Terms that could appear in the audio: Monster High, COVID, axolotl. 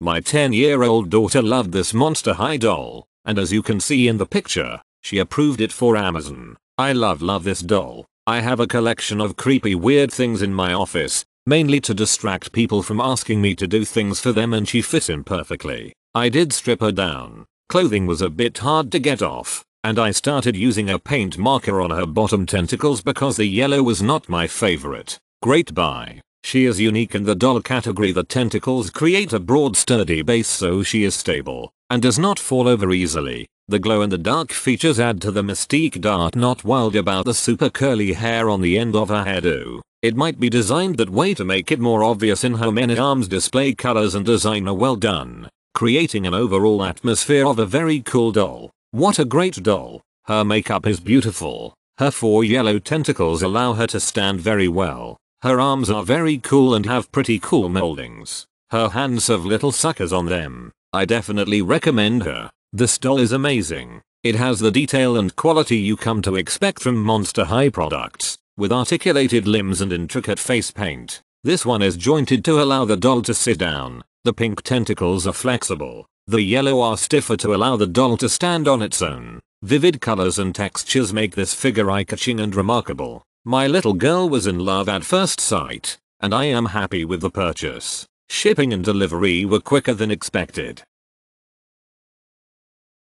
My 10-year-old daughter loved this Monster High doll, and as you can see in the picture, she approved it for Amazon. I love this doll. I have a collection of creepy weird things in my office, mainly to distract people from asking me to do things for them, and she fit in perfectly. I did strip her down. Clothing was a bit hard to get off, and I started using a paint marker on her bottom tentacles because the yellow was not my favorite. Great buy. She is unique in the doll category. The tentacles create a broad sturdy base so she is stable and does not fall over easily. The glow and the dark features add to the mystique. Not wild about the super curly hair on the end of her hairdo. It might be designed that way to make it more obvious in her men-at-arms display. Colors and design are well done, creating an overall atmosphere of a very cool doll. What a great doll. Her makeup is beautiful. Her four yellow tentacles allow her to stand very well. Her arms are very cool and have pretty cool moldings. Her hands have little suckers on them. I definitely recommend her. This doll is amazing. It has the detail and quality you come to expect from Monster High products, with articulated limbs and intricate face paint. This one is jointed to allow the doll to sit down. The pink tentacles are flexible. The yellow are stiffer to allow the doll to stand on its own. Vivid colors and textures make this figure eye-catching and remarkable. My little girl was in love at first sight, and I am happy with the purchase. Shipping and delivery were quicker than expected.